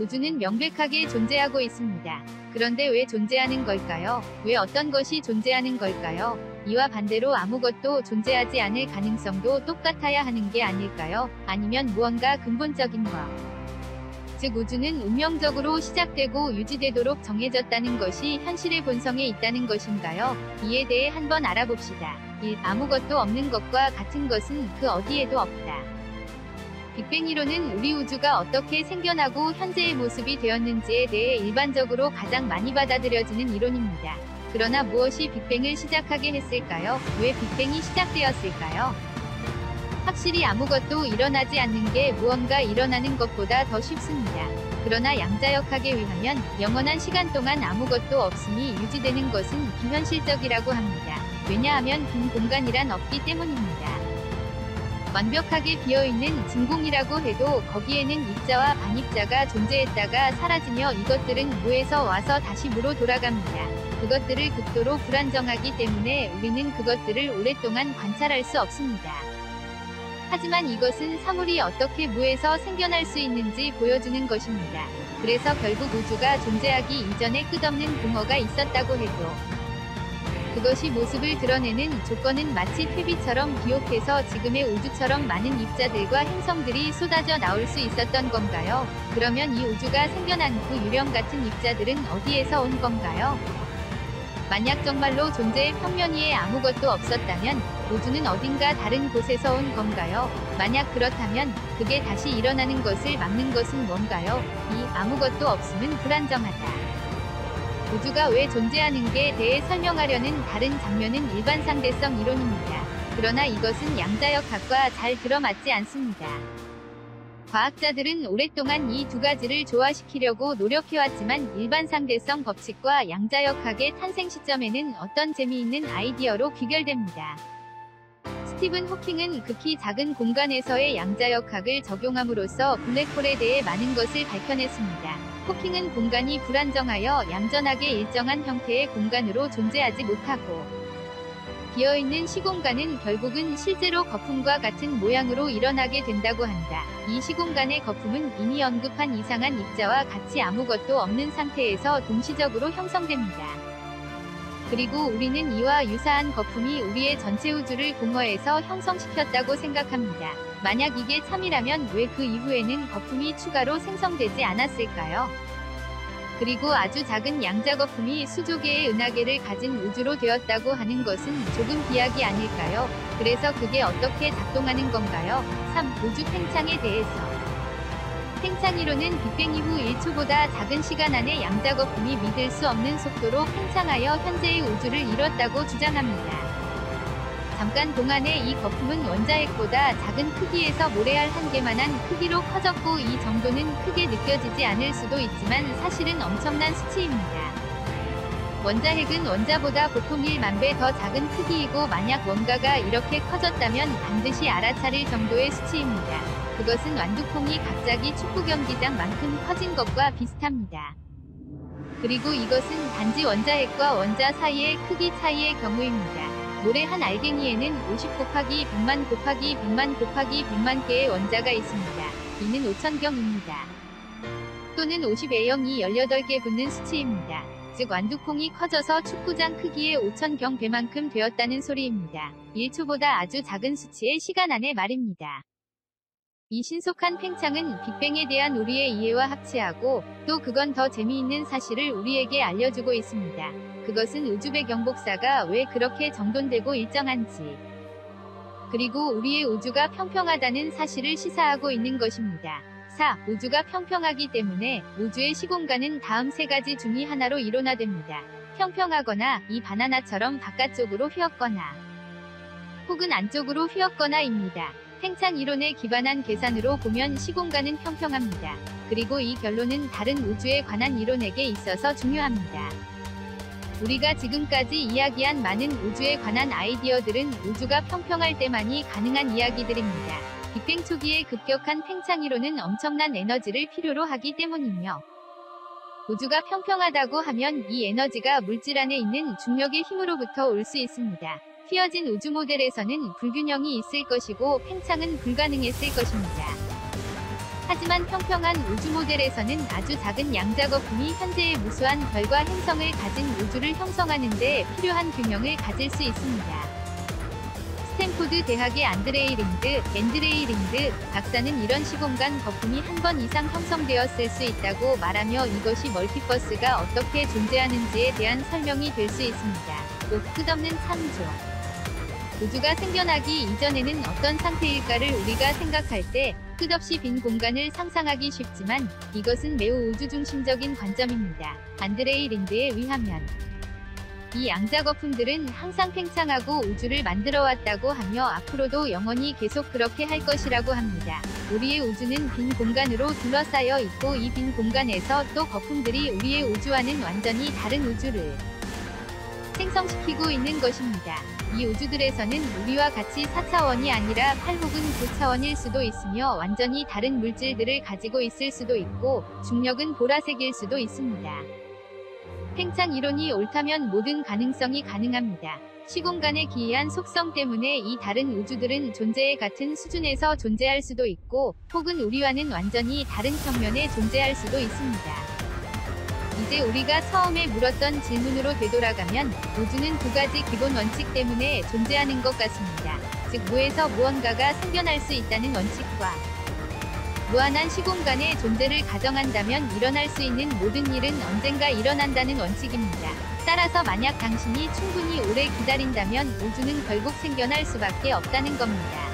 우주는 명백하게 존재하고 있습니다. 그런데 왜 존재하는 걸까요? 왜 어떤 것이 존재하는 걸까요? 이와 반대로 아무것도 존재하지 않을 가능성도 똑같아야 하는 게 아닐까요? 아니면 무언가 근본적인 것, 즉 우주는 운명적으로 시작되고 유지되도록 정해졌다는 것이 현실의 본성에 있다는 것인가요? 이에 대해 한번 알아봅시다. 1. 아무것도 없는 것과 같은 것은 그 어디에도 없다. 빅뱅 이론은 우리 우주가 어떻게 생겨나고 현재의 모습이 되었는지에 대해 일반적으로 가장 많이 받아들여지는 이론입니다. 그러나 무엇이 빅뱅을 시작하게 했을까요? 왜 빅뱅이 시작되었을까요? 확실히 아무것도 일어나지 않는 게 무언가 일어나는 것보다 더 쉽습니다. 그러나 양자역학에 의하면 영원한 시간 동안 아무것도 없음이 유지되는 것은 비현실적이라고 합니다. 왜냐하면 빈 공간이란 없기 때문입니다. 완벽하게 비어있는 진공이라고 해도 거기에는 입자와 반입자가 존재했다가 사라지며 이것들은 무에서 와서 다시 무로 돌아갑니다. 그것들을 극도로 불안정하기 때문에 우리는 그것들을 오랫동안 관찰할 수 없습니다. 하지만 이것은 사물이 어떻게 무에서 생겨날 수 있는지 보여주는 것입니다. 그래서 결국 우주가 존재하기 이전에 끝없는 공허가 있었다고 해도 그것이 모습을 드러내는 조건은 마치 퇴비처럼 비옥해서 지금의 우주처럼 많은 입자들과 행성들이 쏟아져 나올 수 있었던 건가요? 그러면 이 우주가 생겨난 그 유령 같은 입자들은 어디에서 온 건가요? 만약 정말로 존재의 평면 위에 아무것도 없었다면 우주는 어딘가 다른 곳에서 온 건가요? 만약 그렇다면 그게 다시 일어나는 것을 막는 것은 뭔가요? 이 아무것도 없음은 불안정하다. 우주가 왜 존재하는 게 대해 설명하려는 다른 장면은 일반 상대성 이론입니다. 그러나 이것은 양자역학과 잘 들어맞지 않습니다. 과학자들은 오랫동안 이 두 가지를 조화시키려고 노력해왔지만 일반 상대성 법칙과 양자역학의 탄생 시점에는 어떤 재미있는 아이디어로 귀결됩니다. 스티븐 호킹은 극히 작은 공간에서의 양자역학을 적용함으로써 블랙홀에 대해 많은 것을 밝혀냈습니다. 호킹은 공간이 불안정하여 얌전하게 일정한 형태의 공간으로 존재하지 못하고 비어있는 시공간은 결국은 실제로 거품과 같은 모양으로 일어나게 된다고 한다. 이 시공간의 거품은 이미 언급한 이상한 입자와 같이 아무것도 없는 상태에서 동시적으로 형성됩니다. 그리고 우리는 이와 유사한 거품이 우리의 전체 우주를 공허해서 형성시켰다고 생각합니다. 만약 이게 참이라면 왜 그 이후에는 거품이 추가로 생성되지 않았을까요? 그리고 아주 작은 양자 거품이 수조 개의 은하계를 가진 우주로 되었다고 하는 것은 조금 비약이 아닐까요? 그래서 그게 어떻게 작동하는 건가요? 3. 우주 팽창에 대해서. 팽창이론은 빅뱅 이후 1초보다 작은 시간 안에 양자 거품이 믿을 수 없는 속도로 팽창하여 현재의 우주를 이뤘다고 주장합니다. 잠깐 동안의 이 거품은 원자핵보다 작은 크기에서 모래알 한 개만한 크기로 커졌고 이 정도는 크게 느껴지지 않을 수도 있지만 사실은 엄청난 수치입니다. 원자핵은 원자보다 보통 1만 배 더 작은 크기이고 만약 원가가 이렇게 커졌다면 반드시 알아차릴 정도의 수치입니다. 그것은 완두콩이 갑자기 축구 경기장만큼 커진 것과 비슷합니다. 그리고 이것은 단지 원자핵과 원자 사이의 크기 차이의 경우입니다. 모래 한 알갱이에는 50 곱하기 100만 곱하기 100만 곱하기 100만 개의 원자가 있습니다. 이는 5,000경입니다. 또는 50A형이 18개 붙는 수치입니다. 즉 완두콩이 커져서 축구장 크기의 5,000경 배만큼 되었다는 소리입니다. 1초보다 아주 작은 수치의 시간 안에 말입니다. 이 신속한 팽창은 빅뱅에 대한 우리의 이해와 합치하고 또 그건 더 재미있는 사실을 우리에게 알려주고 있습니다. 그것은 우주 배경복사가 왜 그렇게 정돈되고 일정한지 그리고 우리의 우주가 평평하다는 사실을 시사하고 있는 것입니다. 4. 우주가 평평하기 때문에 우주의 시공간은 다음 세 가지 중의 하나로 일원화됩니다. 평평하거나 이 바나나처럼 바깥쪽으로 휘었거나 혹은 안쪽으로 휘었거나입니다. 팽창 이론에 기반한 계산으로 보면 시공간은 평평합니다. 그리고 이 결론은 다른 우주에 관한 이론에게 있어서 중요합니다. 우리가 지금까지 이야기한 많은 우주에 관한 아이디어들은 우주가 평평할 때만이 가능한 이야기들입니다. 빅뱅 초기의 급격한 팽창 이론은 엄청난 에너지를 필요로 하기 때문이며 우주가 평평하다고 하면 이 에너지가 물질 안에 있는 중력의 힘으로부터 올 수 있습니다. 휘어진 우주 모델에서는 불균형이 있을 것이고 팽창은 불가능했을 것입니다. 하지만 평평한 우주 모델에서는 아주 작은 양자거품이 현재의 무수한 결과 행성을 가진 우주를 형성하는 데 필요한 균형을 가질 수 있습니다. 스탠포드 대학의 앤드레이 린드 박사는 이런 시공간 거품이 한 번 이상 형성되었을 수 있다고 말하며 이것이 멀티버스가 어떻게 존재하는지에 대한 설명이 될 수 있습니다. 끝없는 창조. 우주가 생겨나기 이전에는 어떤 상태일까를 우리가 생각할 때 끝없이 빈 공간을 상상하기 쉽지만 이것은 매우 우주중심적인 관점입니다. 안드레이 린드에 의하면 이 양자거품들은 항상 팽창하고 우주를 만들어왔다고 하며 앞으로도 영원히 계속 그렇게 할 것이라고 합니다. 우리의 우주는 빈 공간으로 둘러싸여 있고 이 빈 공간에서 또 거품들이 우리의 우주와는 완전히 다른 우주를 생성시키고 있는 것입니다. 이 우주들에서는 우리와 같이 4차원이 아니라 8 혹은 9차원일 수도 있으며 완전히 다른 물질들을 가지고 있을 수도 있고 중력은 보라색일 수도 있습니다. 팽창 이론이 옳다면 모든 가능성이 가능합니다. 시공간에 기이한 속성 때문에 이 다른 우주들은 존재의 같은 수준에서 존재할 수도 있고 혹은 우리와는 완전히 다른 평면에 존재할 수도 있습니다. 이제 우리가 처음에 물었던 질문으로 되돌아가면 우주는 두 가지 기본 원칙 때문에 존재하는 것 같습니다. 즉 무에서 무언가가 생겨날 수 있다는 원칙과 무한한 시공간의 존재를 가정한다면 일어날 수 있는 모든 일은 언젠가 일어난다는 원칙입니다. 따라서 만약 당신이 충분히 오래 기다린다면 우주는 결국 생겨날 수밖에 없다는 겁니다.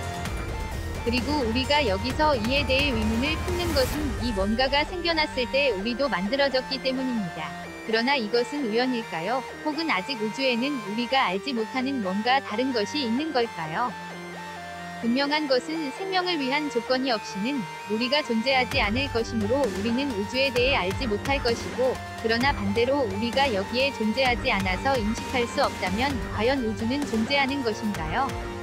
그리고 우리가 여기서 이에 대해 의문을 품는 것은 이 뭔가가 생겨났을 때 우리도 만들어졌기 때문입니다. 그러나 이것은 우연일까요? 혹은 아직 우주에는 우리가 알지 못하는 뭔가 다른 것이 있는 걸까요? 분명한 것은 생명을 위한 조건이 없이는 우리가 존재하지 않을 것이므로 우리는 우주에 대해 알지 못할 것이고, 그러나 반대로 우리가 여기에 존재하지 않아서 인식할 수 없다면 과연 우주는 존재하는 것인가요?